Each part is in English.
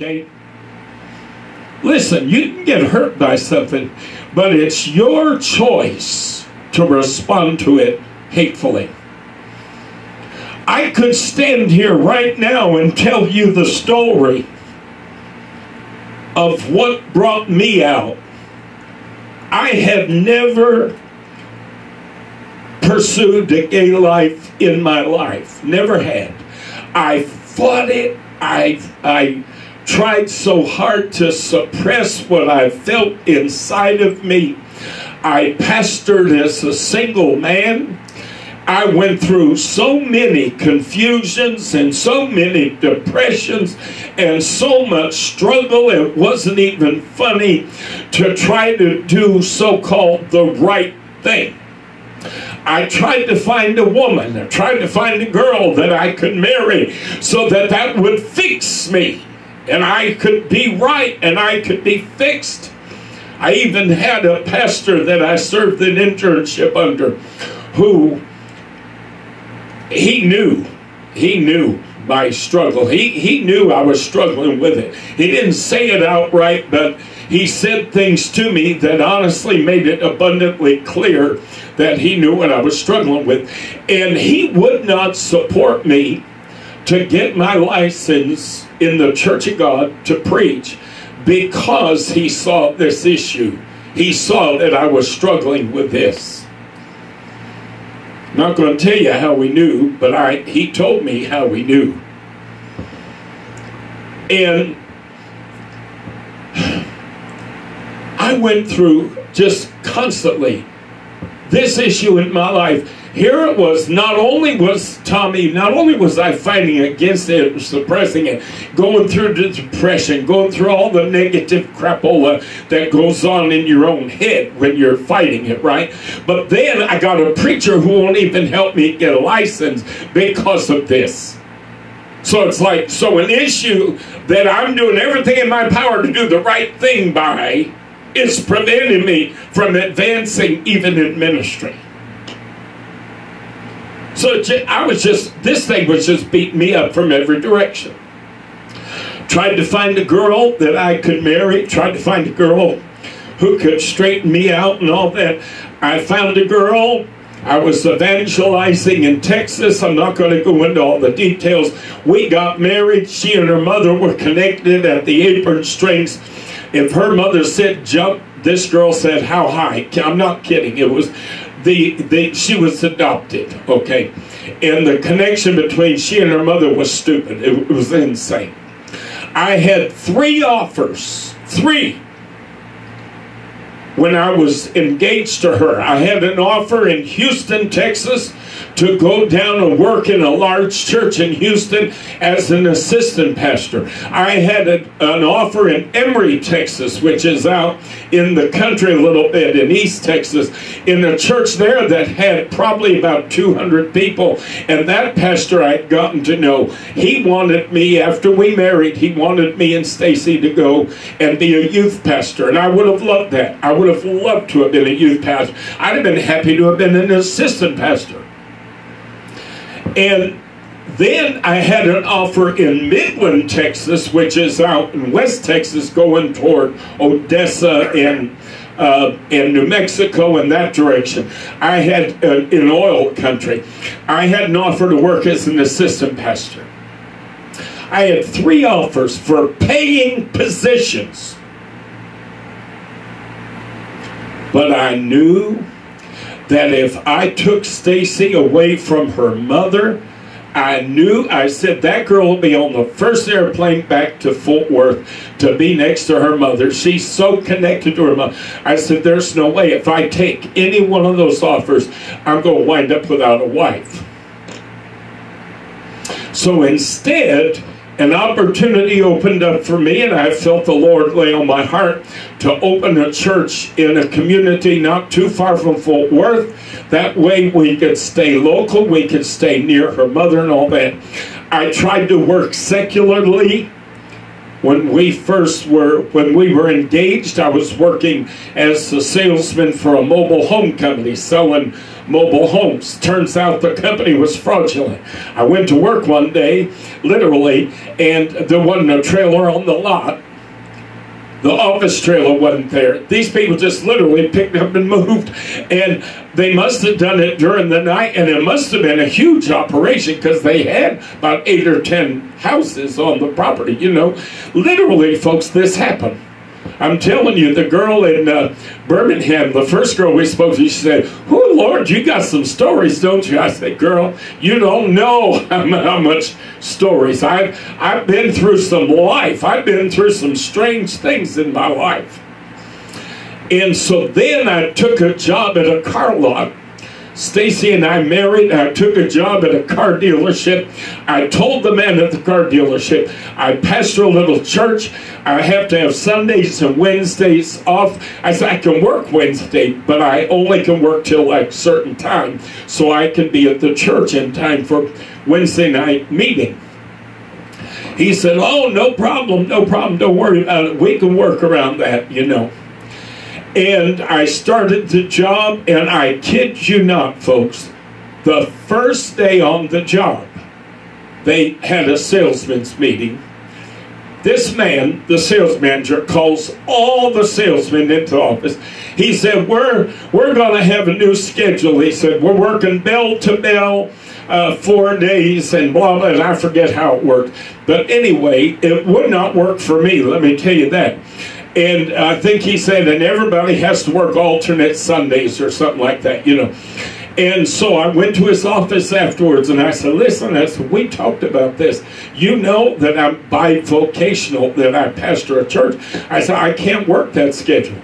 Okay? Listen, you can get hurt by something, but it's your choice to respond to it hatefully. I could stand here right now and tell you the story of what brought me out. I have never pursued a gay life in my life. Never had. I fought it. I tried so hard to suppress what I felt inside of me. I pastored as a single man. I went through so many confusions and so many depressions and so much struggle, it wasn't even funny to try to do so-called the right thing. I tried to find a woman. I tried to find a girl that I could marry so that that would fix me and I could be right and I could be fixed. I even had a pastor that I served an internship under who he knew my struggle. He knew I was struggling with it. He didn't say it outright, but he said things to me that honestly made it abundantly clear that he knew what I was struggling with. And he would not support me to get my license in the Church of God to preach because he saw this issue. He saw that I was struggling with this. I'm not going to tell you how we knew, but he told me how we knew. And I went through just constantly this issue in my life. Here it was, not only was I fighting against it, suppressing it, going through the depression, going through all the negative crapola that goes on in your own head when you're fighting it, right? But then I got a preacher who won't even help me get a license because of this. So it's like, so an issue that I'm doing everything in my power to do the right thing by is preventing me from advancing even in ministry. So this thing was just beating me up from every direction. Tried to find a girl that I could marry. Tried to find a girl who could straighten me out and all that. I found a girl. I was evangelizing in Texas. I'm not going to go into all the details. We got married. She and her mother were connected at the apron strings. If her mother said jump, this girl said how high. I'm not kidding. It was... She was adopted, okay? And the connection between she and her mother was stupid. It was insane. I had three offers. Three. When I was engaged to her, I had an offer in Houston, Texas, to go down and work in a large church in Houston as an assistant pastor. I had an offer in Emory, Texas, which is out in the country a little bit, in East Texas, in a church there that had probably about 200 people. And that pastor I had gotten to know, he wanted me, after we married, he wanted me and Stacy to go and be a youth pastor. And I would have loved that. I would have loved to have been a youth pastor. I'd have been happy to have been an assistant pastor. And then I had an offer in Midland, Texas, which is out in West Texas going toward Odessa and New Mexico in that direction. I had, in oil country, I had an offer to work as an assistant pastor. I had three offers for paying positions. But I knew that if I took Stacy away from her mother, I said that girl will be on the first airplane back to Fort Worth to be next to her mother. She's so connected to her mother. I said, there's no way. If I take any one of those offers, I'm going to wind up without a wife. So instead, an opportunity opened up for me, and I felt the Lord lay on my heart to open a church in a community not too far from Fort Worth. That way we could stay local, we could stay near her mother and all that. I tried to work secularly. When we were engaged, I was working as a salesman for a mobile home company, selling mobile homes. Turns out the company was fraudulent. I went to work one day, literally, and there wasn't a trailer on the lot. The office trailer wasn't there. These people just literally picked up and moved, and they must have done it during the night, and it must have been a huge operation because they had about 8 or 10 houses on the property, you know. Literally, folks, this happened. I'm telling you, the girl in Birmingham, the first girl we spoke to, she said, "Oh, Lord, you got some stories, don't you?" I said, "Girl, you don't know how much stories. I've been through some life. I've been through some strange things in my life." And so then I took a job at a car lot. Stacy and I married. I took a job at a car dealership. I told the man at the car dealership, I pastor a little church. I have to have Sundays and Wednesdays off. I said, I can work Wednesday, but I only can work till like a certain time so I can be at the church in time for Wednesday night meeting. He said, "Oh, no problem, no problem. Don't worry about it. We can work around that, you know." And I started the job, and I kid you not, folks, the first day on the job, they had a salesman's meeting. This man, the sales manager, calls all the salesmen into office. He said, we're going to have a new schedule. He said, we're working bell to bell, 4 days and blah, blah, and I forget how it worked. But anyway, it would not work for me, let me tell you that. And I think he said, and everybody has to work alternate Sundays or something like that, you know. And so I went to his office afterwards, and I said, "Listen," I said, "we talked about this. You know that I'm bivocational, that I pastor a church." I said, "I can't work that schedule."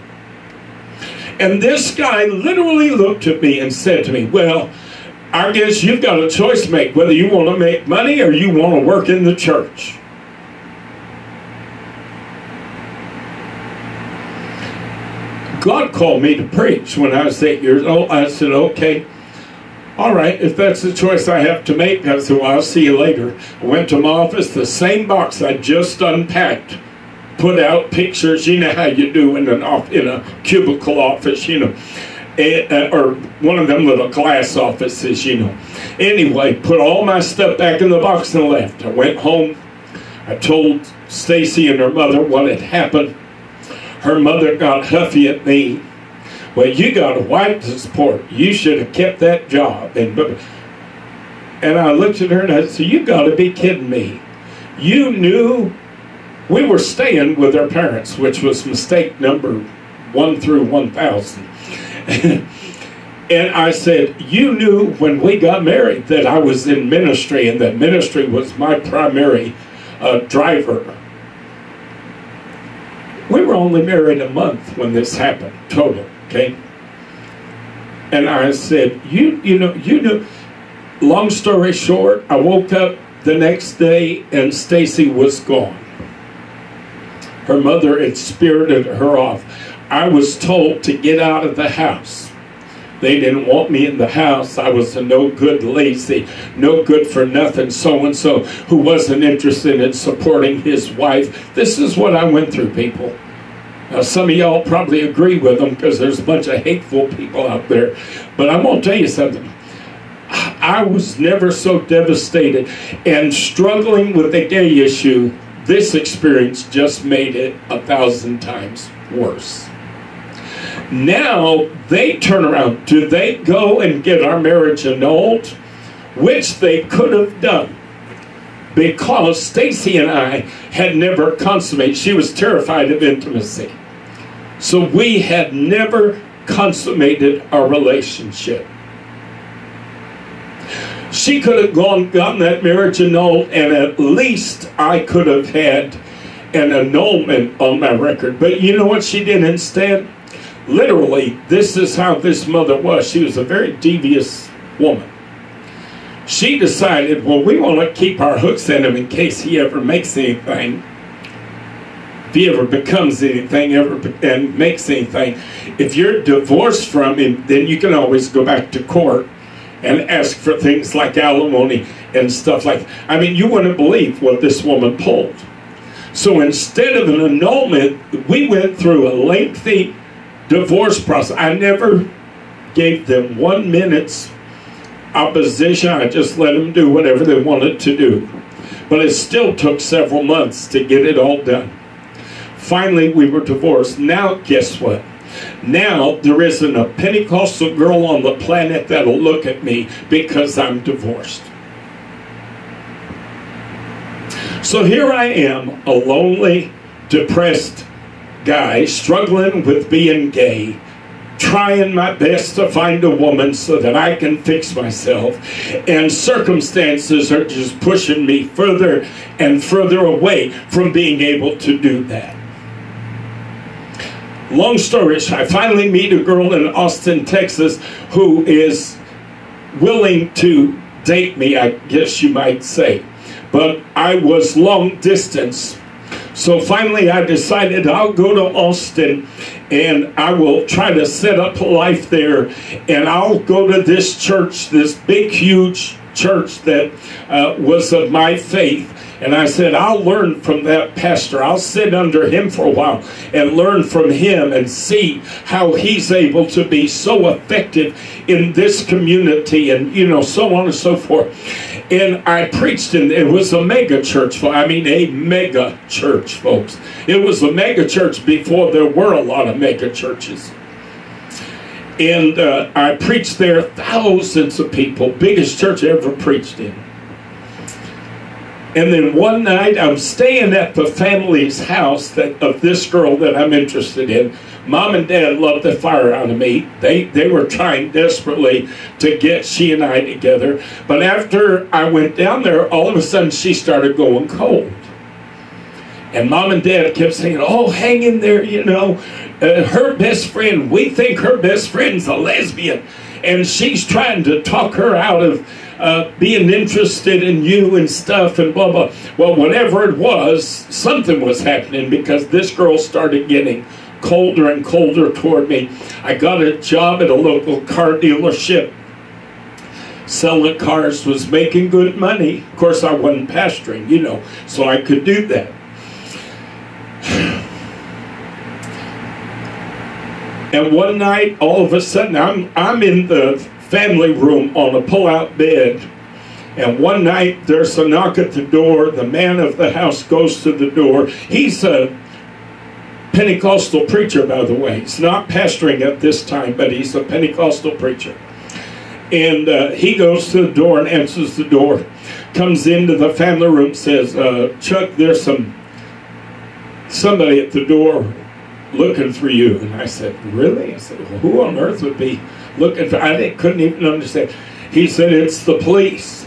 And this guy literally looked at me and said to me, "Well, I guess you've got a choice to make, whether you want to make money or you want to work in the church." God called me to preach when I was 8 years old. I said, "Okay, all right, if that's the choice I have to make." I said, "Well, I'll see you later." I went to my office, the same box I just unpacked, put out pictures, you know how you do in a cubicle office, you know, or one of them little glass offices, you know. Anyway, put all my stuff back in the box and left. I went home. I told Stacy and her mother what had happened. Her mother got huffy at me. "Well, you got a wife to support. You should have kept that job." And I looked at her and I said, "You got to be kidding me. You knew we were staying with our parents," which was mistake number 1 through 1,000. And I said, "You knew when we got married that I was in ministry and that ministry was my primary driver." We were only married a month when this happened, total, okay? And I said, you know, long story short, I woke up the next day and Stacy was gone. Her mother had spirited her off. I was told to get out of the house. They didn't want me in the house. I was a no good, lazy, no good for nothing so-and-so who wasn't interested in supporting his wife. This is what I went through, people. Now, some of y'all probably agree with them because there's a bunch of hateful people out there. But I'm going to tell you something. I was never so devastated and struggling with the gay issue. This experience just made it 1,000 times worse. Now they turn around. Do they go and get our marriage annulled? Which they could have done because Stacy and I had never consummated. She was terrified of intimacy. So we had never consummated our relationship. She could have gone, gotten that marriage annulled, and at least I could have had an annulment on my record. But you know what she did instead? Literally, this is how this mother was. She was a very devious woman. She decided, well, we want to keep our hooks in him in case he ever makes anything. If he ever becomes anything and makes anything. If you're divorced from him, then you can always go back to court and ask for things like alimony and stuff like that. I mean, you wouldn't believe what this woman pulled. So instead of an annulment, we went through a lengthy divorce process. I never gave them 1 minute's opposition. I just let them do whatever they wanted to do. But it still took several months to get it all done. Finally, we were divorced. Now, guess what? Now, there isn't a Pentecostal girl on the planet that'll look at me because I'm divorced. So here I am, a lonely, depressed guy, struggling with being gay, trying my best to find a woman so that I can fix myself, and circumstances are just pushing me further and further away from being able to do that. Long story short, I finally meet a girl in Austin, Texas, who is willing to date me, I guess you might say. But I was long distance. So finally I decided I'll go to Austin and I will try to set up a life there. And I'll go to this church, this big, huge church that was of my faith. And I said, I'll learn from that pastor. I'll sit under him for a while and learn from him and see how he's able to be so effective in this community and, you know, so on and so forth. And I preached, and it was a mega church. I mean, a mega church, folks. It was a mega church before there were a lot of mega churches. And I preached there, thousands of people, biggest church I ever preached in. And then one night, I'm staying at the family's house of this girl that I'm interested in. Mom and Dad loved the fire out of me. They were trying desperately to get she and I together. But after I went down there, all of a sudden she started going cold. And Mom and Dad kept saying, oh, hang in there, you know. Her best friend, we think her best friend's a lesbian. And she's trying to talk her out of being interested in you and stuff and blah, blah. Well, whatever it was, something was happening because this girl started getting colder and colder toward me. I got a job at a local car dealership. Selling cars, was making good money. Of course, I wasn't pastoring, you know, so I could do that. And one night, all of a sudden, I'm in the family room on a pull-out bed, and one night there's a knock at the door. The man of the house goes to the door. He's a Pentecostal preacher, by the way. He's not pastoring at this time, but he's a Pentecostal preacher. And he goes to the door and answers the door, comes into the family room, says, Chuck, there's somebody at the door looking for you. And I said, really? I said, well, who on earth would be looking for? I couldn't even understand. He said, it's the police.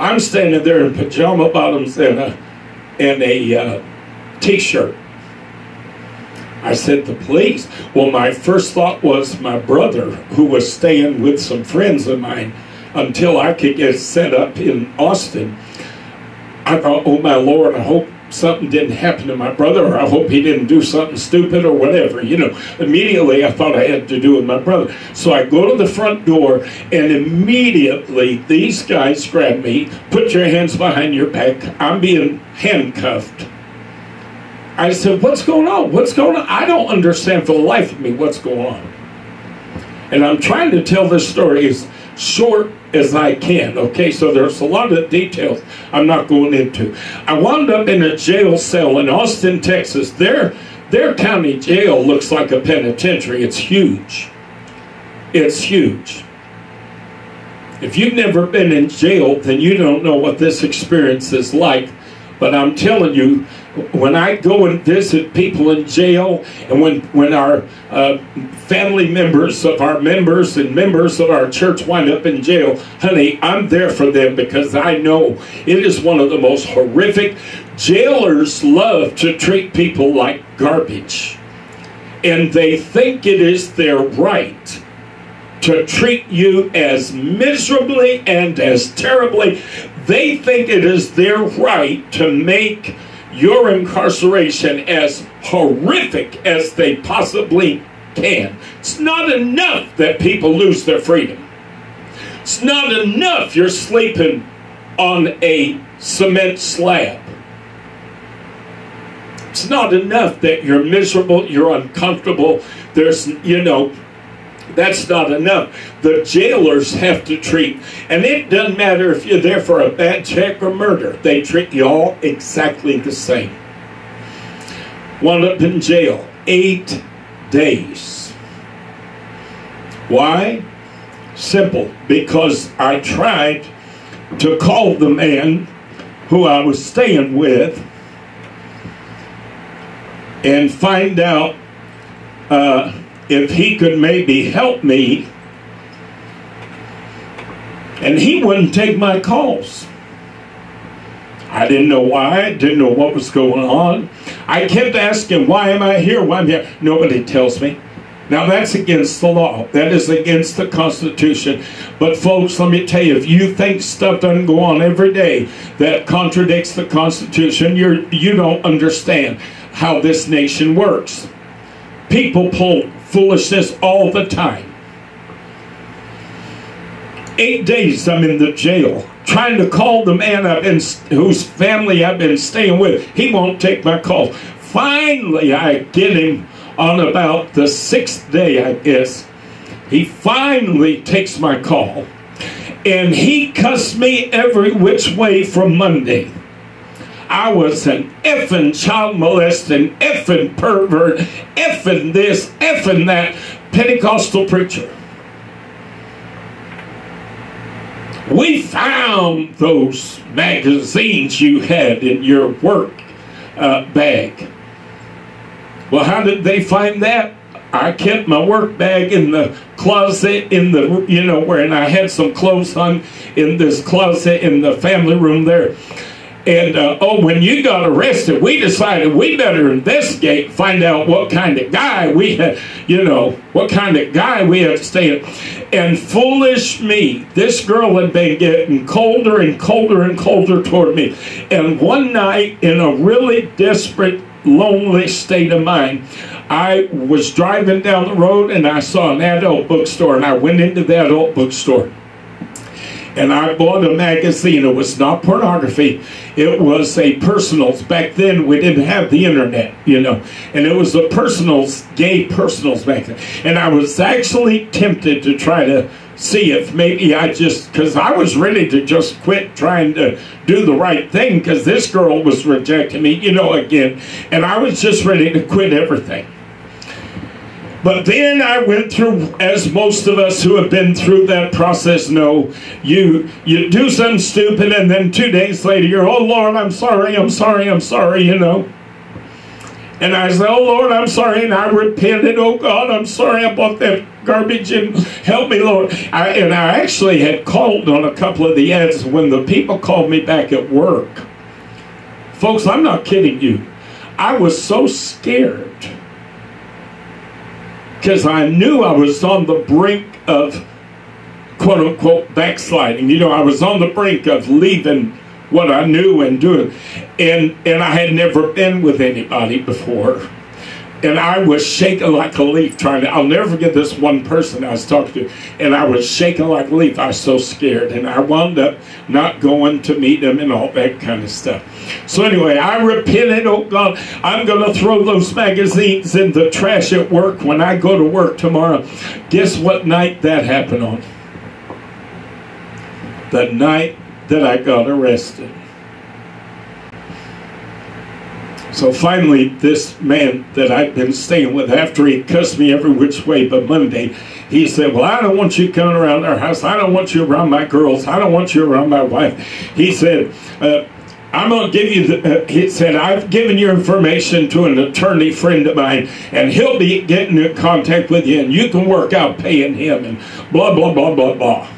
I'm standing there in pajama bottoms and a t-shirt. I said, the police? Well, my first thought was my brother, who was staying with some friends of mine until I could get set up in Austin. I thought, oh my Lord, I hope something didn't happen to my brother, or I hope he didn't do something stupid or whatever, you know. Immediately I thought I had to do with my brother. So I go to the front door, and immediately these guys grab me. Put your hands behind your back. I'm being handcuffed. I said, what's going on? What's going on? I don't understand for the life of me what's going on. And I'm trying to tell this story as short as I can, okay? So there's a lot of details I'm not going into. I wound up in a jail cell in Austin, Texas. Their county jail looks like a penitentiary. It's huge. It's huge. If you've never been in jail, then you don't know what this experience is like. But I'm telling you, when I go and visit people in jail, and when our family members of our members and members of our church wind up in jail, honey, I'm there for them because I know it is one of the most horrific. Jailers love to treat people like garbage, and they think it is their right to treat you as miserably and as terribly. They think it is their right to make your incarceration as horrific as they possibly can. It's not enough that people lose their freedom. It's not enough you're sleeping on a cement slab. It's not enough that you're miserable, you're uncomfortable, there's, you know, That's not enough. The jailers have to treat. And it doesn't matter if you're there for a bad check or murder. They treat you all exactly the same. Wound up in jail 8 days. Why? Simple. Because I tried to call the man who I was staying with and find out if he could maybe help me, and he wouldn't take my calls. I didn't know why. I didn't know what was going on. I kept asking, why am I here? Why am I here? Nobody tells me. Now that's against the law. That is against the Constitution. But folks, let me tell you, if you think stuff doesn't go on every day that contradicts the Constitution, you don't understand how this nation works. People pull foolishness all the time. 8 days I'm in the jail trying to call the man whose family I've been staying with. He won't take my call. Finally, I get him on about the 6th day, I guess. He finally takes my call, and he cussed me every which way from Monday. I was an effing child molesting, effing pervert, effing this, effing that Pentecostal preacher. We found those magazines you had in your work bag. Well, how did they find that? I kept my work bag in the closet, in the, you know, where, and I had some clothes hung in this closet in the family room there. And, when you got arrested, we decided we better investigate, find out what kind of guy we had, you know, what kind of guy we had to stay in. And foolish me, this girl had been getting colder and colder and colder toward me. And one night, in a really desperate, lonely state of mind, I was driving down the road and I saw an adult bookstore, and I went into the adult bookstore. And I bought a magazine. It was not pornography. It was a personals. Back then, we didn't have the internet, you know. And it was a personals, gay personals back then. And I was actually tempted to try to see if maybe I just, because I was ready to just quit trying to do the right thing because this girl was rejecting me, you know, again. And I was just ready to quit everything. But then I went through, as most of us who have been through that process know, you do something stupid, and then 2 days later you're, oh Lord, I'm sorry, I'm sorry, I'm sorry, you know. And I said, oh Lord, I'm sorry, and I repented, oh God, I'm sorry, I bought that garbage, and help me, Lord. And I actually had called on a couple of the ads when the people called me back at work. Folks, I'm not kidding you. I was so scared, because I knew I was on the brink of, quote unquote, backsliding. You know, I was on the brink of leaving what I knew and doing. And I had never been with anybody before. And I was shaking like a leaf trying to, I'll never forget this one person I was talking to, and I was shaking like a leaf. I was so scared, and I wound up not going to meet them and all that kind of stuff. So anyway, I repented, oh God, I'm going to throw those magazines in the trash at work when I go to work tomorrow. Guess what night that happened on? The night that I got arrested. So finally, this man that I've been staying with, after he cussed me every which way but Monday, he said, well, I don't want you coming around our house. I don't want you around my girls. I don't want you around my wife. He said, I'm going to give you, he said, I've given your information to an attorney friend of mine, and he'll be getting in contact with you, and you can work out paying him, and blah, blah, blah, blah, blah.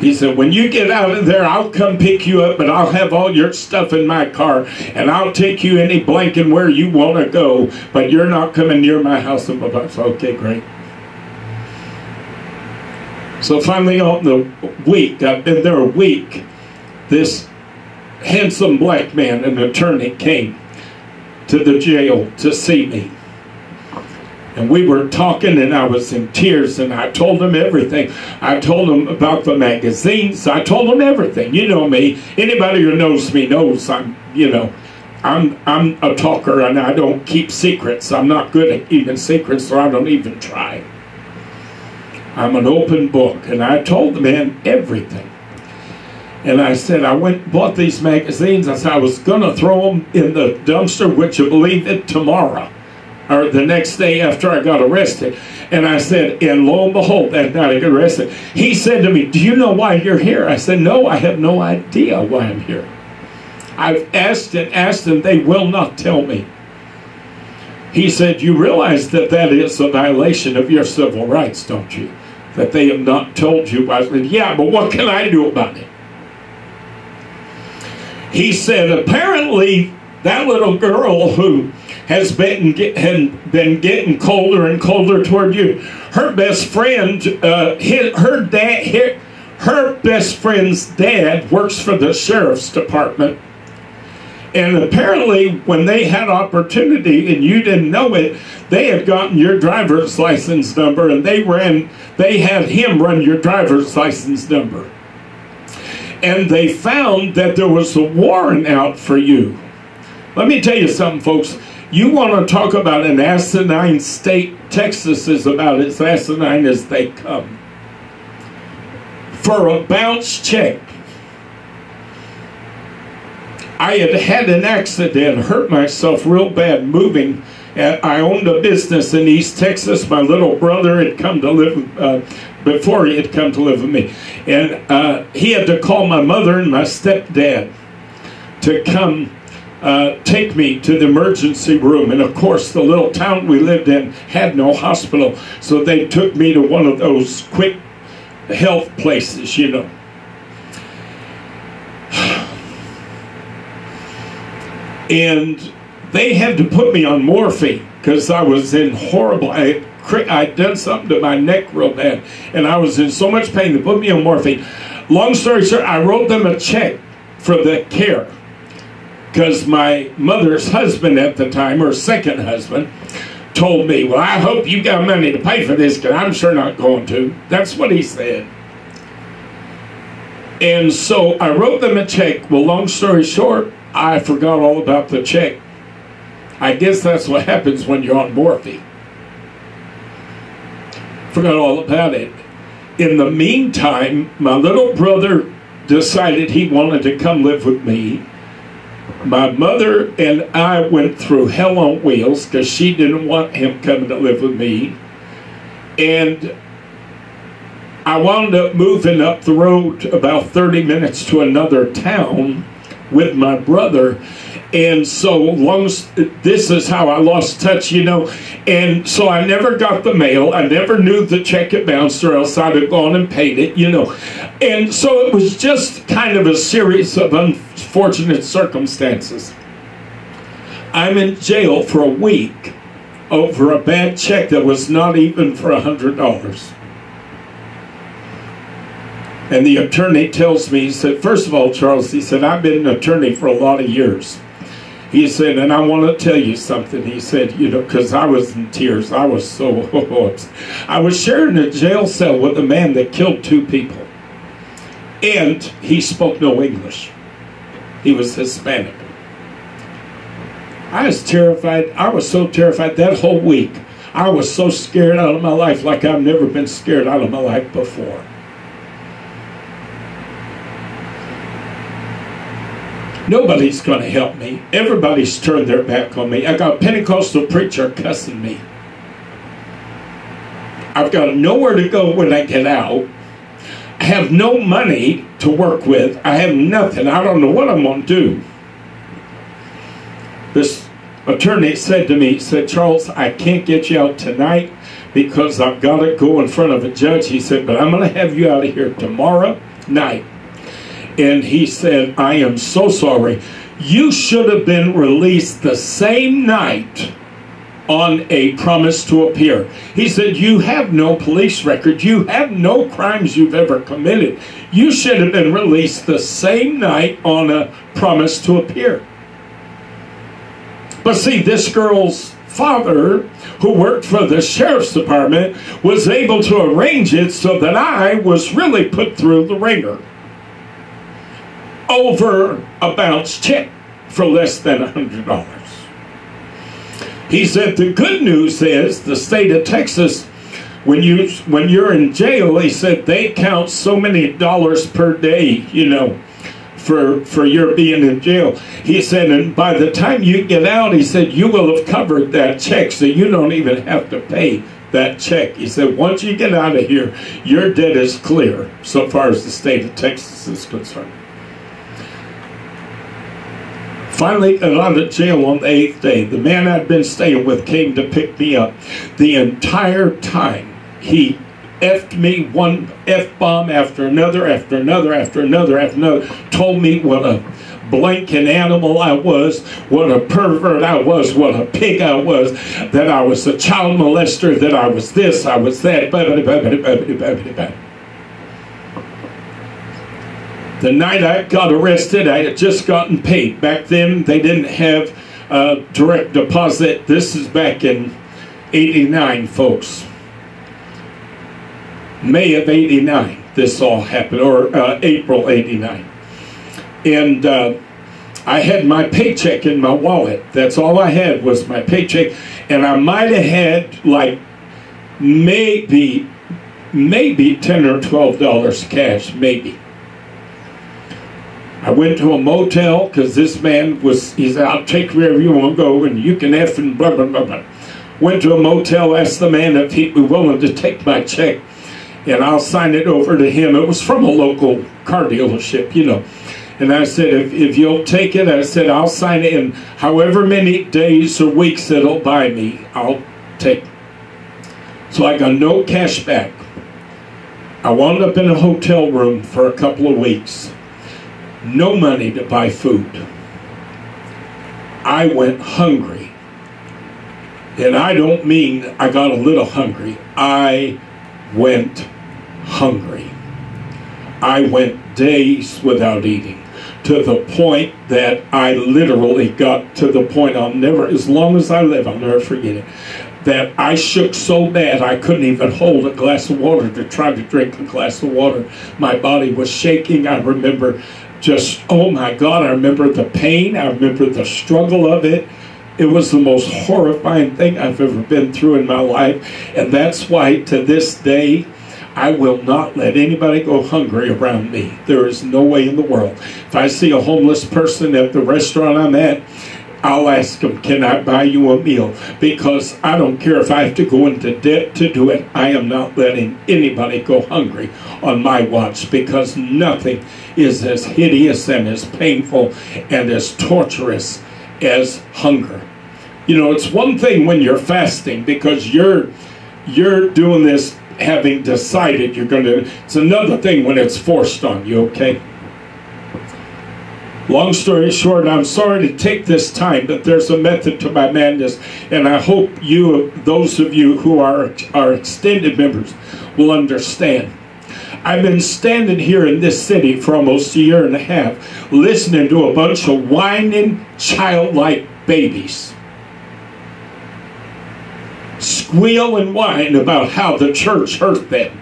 He said, when you get out of there, I'll come pick you up, and I'll have all your stuff in my car, and I'll take you any blank and where you want to go, but you're not coming near my house. And I said, okay, great. So finally, on the week, I've been there a week, this handsome black man, an attorney, came to the jail to see me. And we were talking, and I was in tears, and I told him everything. I told him about the magazines. I told him everything. You know me. Anybody who knows me knows I'm, you know, I'm a talker, and I don't keep secrets. I'm not good at keeping secrets, so I don't even try. I'm an open book, and I told the man everything. And I said, I went and bought these magazines. I said, I was going to throw them in the dumpster, would you believe it, tomorrow, or the next day after I got arrested. And I said, and lo and behold, that night I got arrested. He said to me, do you know why you're here? I said, no, I have no idea why I'm here. I've asked and asked, and they will not tell me. He said, you realize that that is a violation of your civil rights, don't you? That they have not told you. I said, yeah, but what can I do about it? He said, apparently, that little girl who has been getting colder and colder toward you, her best friend, her best friend's dad works for the sheriff's department. And apparently, when they had opportunity and you didn't know it, they had gotten your driver's license number, and they had him run your driver's license number. And they found that there was a warrant out for you. Let me tell you something, folks. You want to talk about an asinine state, Texas is about as asinine as they come. For a bounce check. I had had an accident, hurt myself real bad moving. I owned a business in East Texas. My little brother had come to live, before he had come to live with me. And he had to call my mother and my stepdad to come take me to the emergency room. And of course, the little town we lived in had no hospital. So they took me to one of those quick health places, you know. And they had to put me on morphine because I was in horrible, I'd done something to my neck real bad, and I was in so much pain, they put me on morphine. Long story short, I wrote them a check for the care because my mother's husband at the time, her second husband, told me, well, I hope you got money to pay for this because I'm sure not going to. That's what he said. And so I wrote them a check. Well, long story short, I forgot all about the check. I guess that's what happens when you're on morphine. Forgot all about it. In the meantime, my little brother decided he wanted to come live with me. My mother and I went through hell on wheels because she didn't want him coming to live with me. And I wound up moving up the road about 30 minutes to another town with my brother. And so this is how I lost touch, you know. And so I never got the mail. I never knew the check had bounced, or else I'd have gone and paid it, you know. And so it was just kind of a series of unfortunate circumstances. I'm in jail for a week over a bad check that was not even for $100. And the attorney tells me, he said, first of all, Charles, he said, I've been an attorney for a lot of years. He said, and I want to tell you something. He said, you know, because I was in tears. I was so upset. I was sharing a jail cell with a man that killed two people. And he spoke no English. He was Hispanic. I was terrified. I was so terrified that whole week. I was so scared out of my life like I've never been scared out of my life before. Nobody's going to help me. Everybody's turned their back on me. I got a Pentecostal preacher cussing me. I've got nowhere to go when I get out. I have no money to work with. I have nothing. I don't know what I'm going to do. This attorney said to me, he said, Charles, I can't get you out tonight because I've got to go in front of a judge. He said, but I'm going to have you out of here tomorrow night. And he said, I am so sorry. You should have been released the same night on a promise to appear. He said, you have no police record. You have no crimes you've ever committed. You should have been released the same night on a promise to appear. But see, this girl's father, who worked for the sheriff's department, was able to arrange it so that I was really put through the ringer. Over a bounce check. for less than $100. He said the good news is the state of Texas, when you're in jail, he said they count so many dollars per day, you know, for your being in jail. He said, and by the time you get out, he said, you will have covered that check, so you don't even have to pay that check. He said, once you get out of here, your debt is clear, so far as the state of Texas is concerned. Finally got out of jail on the 8th day. The man I'd been staying with came to pick me up. The entire time, he F'd me, one F-bomb after another, after another, after another, after another, told me what a blanking animal I was, what a pervert I was, what a pig I was, that I was a child molester, that I was this, I was that, blah, blah, blah. The night I got arrested, I had just gotten paid. Back then, they didn't have direct deposit. This is back in 89, folks. May of 89, this all happened, or April 89. And I had my paycheck in my wallet. That's all I had was my paycheck. And I might have had like maybe $10 or $12 cash, maybe. I went to a motel because this man was, he said, I'll take wherever you want to go and you can F and blah, blah, blah, blah. Went to a motel, asked the man if he'd be willing to take my check, and I'll sign it over to him. It was from a local car dealership, you know. And I said, if you'll take it, I said, I'll sign it in however many days or weeks it'll buy me, I'll take it. So I got no cash back. I wound up in a hotel room for a couple of weeks. No money to buy food. I went hungry. And I don't mean I got a little hungry. I went hungry. I went days without eating, to the point that I literally got to the point I'll never, as long as I live, I'll never forget it, that I shook so bad I couldn't even hold a glass of water to try to drink a glass of water. My body was shaking. I remember just, oh my God, I remember the pain. I remember the struggle of it. It was the most horrifying thing I've ever been through in my life. And that's why to this day, I will not let anybody go hungry around me. There is no way in the world. If I see a homeless person at the restaurant I'm at, I'll ask them, can I buy you a meal? Because I don't care if I have to go into debt to do it. I am not letting anybody go hungry on my watch, because nothing is as hideous and as painful and as torturous as hunger. You know, it's one thing when you're fasting because you're doing this having decided you're going to. It's another thing when it's forced on you, okay? Long story short, I'm sorry to take this time, but there's a method to my madness, and I hope you, those of you who are extended members, will understand. I've been standing here in this city for almost a year and a half, listening to a bunch of whining, childlike babies squeal and whine about how the church hurt them.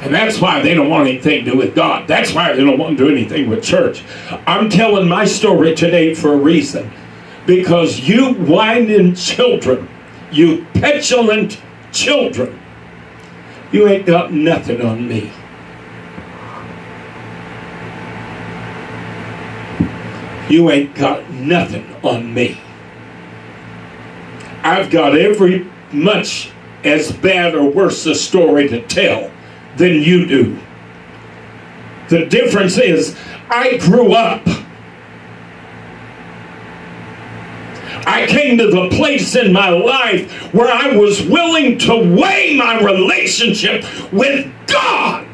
And that's why they don't want anything to do with God. That's why they don't want to do anything with church. I'm telling my story today for a reason. Because you whining children, you petulant children, you ain't got nothing on me. You ain't got nothing on me. I've got every much as bad or worse a story to tell than you do. The difference is, I grew up. I came to the place in my life where I was willing to weigh my relationship with God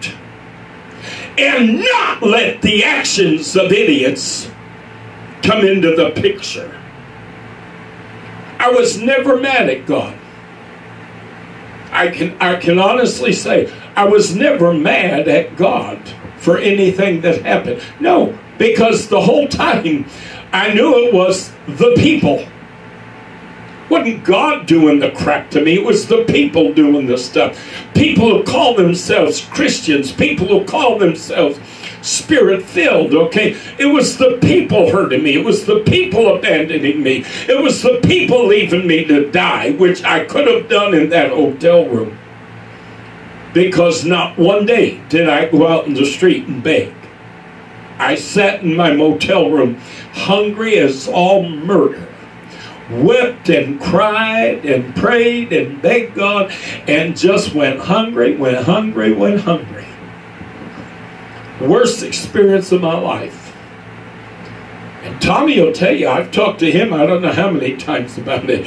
and not let the actions of idiots come into the picture. I was never mad at God. I can honestly say I was never mad at God for anything that happened. No, because the whole time I knew it was the people. Wasn't God doing the crap to me, it was the people doing the stuff. People who call themselves Christians, people who call themselves spirit-filled, okay? It was the people hurting me. It was the people abandoning me. It was the people leaving me to die, which I could have done in that hotel room. Because not one day did I go out in the street and beg. I sat in my motel room, hungry as all murder, wept and cried and prayed and begged God, and just went hungry, went hungry, went hungry. Worst experience of my life. And Tommy will tell you, I've talked to him, I don't know how many times about it.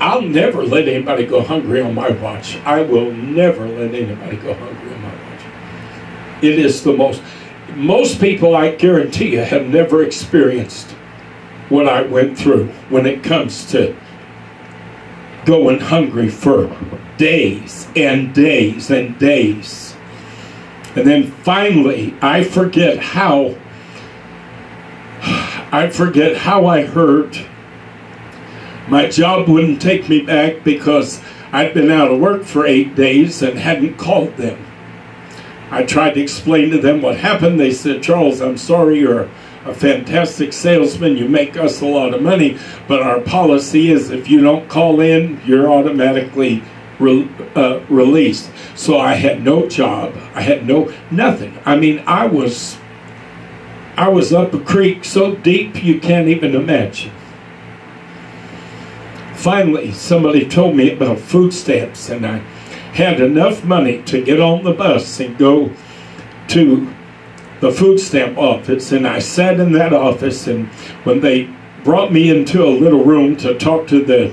I'll never let anybody go hungry on my watch. I will never let anybody go hungry on my watch. It is the most people, I guarantee you, have never experienced what I went through when it comes to going hungry for days and days and days. And then finally, I forget how I heard my job wouldn't take me back because I'd been out of work for 8 days and hadn't called them. I tried to explain to them what happened. They said, "Charles, I'm sorry, you're a fantastic salesman. You make us a lot of money, but our policy is if you don't call in, you're automatically released. So I had no job. I had nothing. I mean, I was up a creek so deep you can't even imagine. Finally, somebody told me about food stamps, and I had enough money to get on the bus and go to the food stamp office. And I sat in that office, and when they brought me into a little room to talk to the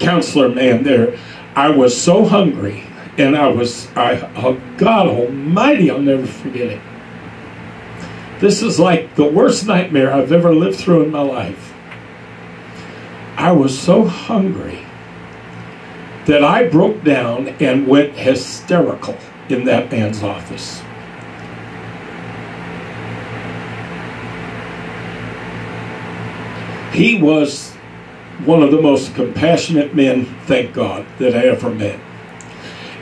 counselor man there, I was so hungry, and oh God Almighty, I'll never forget it. This is like the worst nightmare I've ever lived through in my life. I was so hungry that I broke down and went hysterical in that man's office. He was one of the most compassionate men, thank God, that I ever met.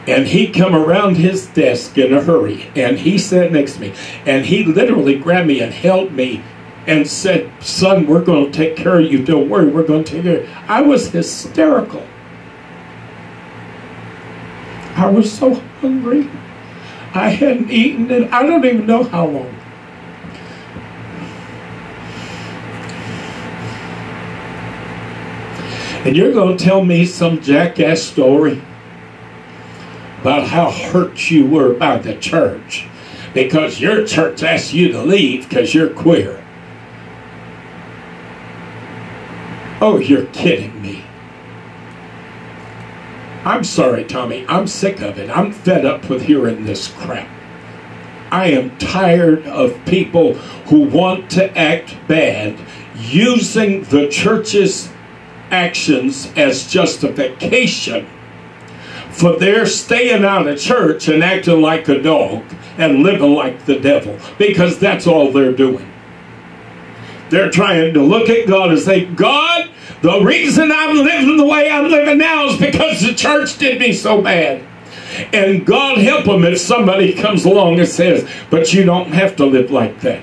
And he came around his desk in a hurry, and he sat next to me, and he literally grabbed me and held me and said, "Son, we're going to take care of you. Don't worry, we're going to take care of you." I was hysterical. I was so hungry. I hadn't eaten in, I don't even know how long. And you're going to tell me some jackass story about how hurt you were by the church because your church asked you to leave because you're queer. Oh, you're kidding me. I'm sorry, Tommy. I'm sick of it. I'm fed up with hearing this crap. I am tired of people who want to act bad using the church's actions as justification for their staying out of church and acting like a dog and living like the devil, because that's all they're doing. They're trying to look at God and say, "God, the reason I'm living the way I'm living now is because the church did me so bad." And God help them if somebody comes along and says, "But you don't have to live like that.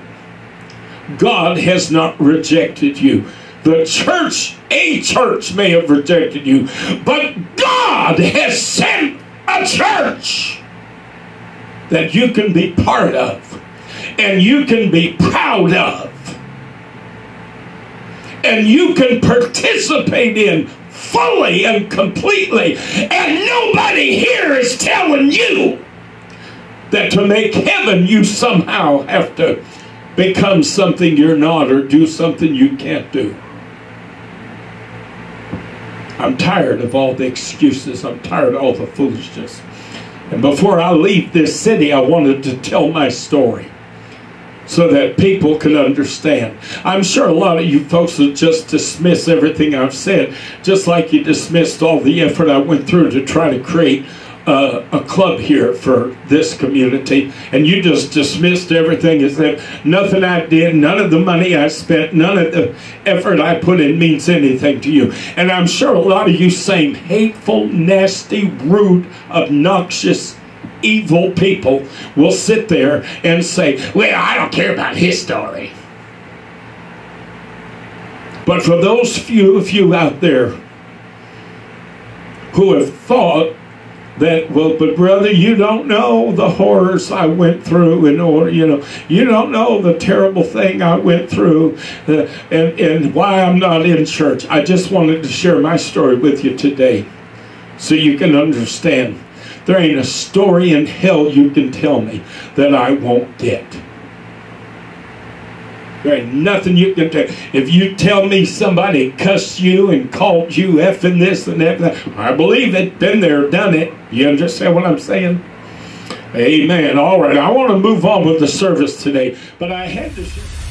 God has not rejected you. The church, a church may have rejected you, but God has sent a church that you can be part of and you can be proud of. And you can participate in fully and completely. And nobody here is telling you that to make heaven you somehow have to become something you're not or do something you can't do." I'm tired of all the excuses. I'm tired of all the foolishness. And before I leave this city, I wanted to tell my story, so that people can understand. I'm sure a lot of you folks will just dismiss everything I've said, just like you dismissed all the effort I went through to try to create a club here for this community. And you just dismissed everything as if nothing I did, none of the money I spent, none of the effort I put in means anything to you. And I'm sure a lot of you same hateful, nasty, rude, obnoxious, evil people will sit there and say, well, I don't care about his story. But for those few of you out there who have thought that, well, but brother, you don't know the horrors I went through, in order, you know, you don't know the terrible thing I went through and why I'm not in church. I just wanted to share my story with you today so you can understand there ain't a story in hell you can tell me that I won't get. There ain't nothing you can tell. If you tell me somebody cussed you and called you effing this and effing that, I believe it. Been there, done it. You understand what I'm saying? Amen. All right. I want to move on with the service today, but I had to...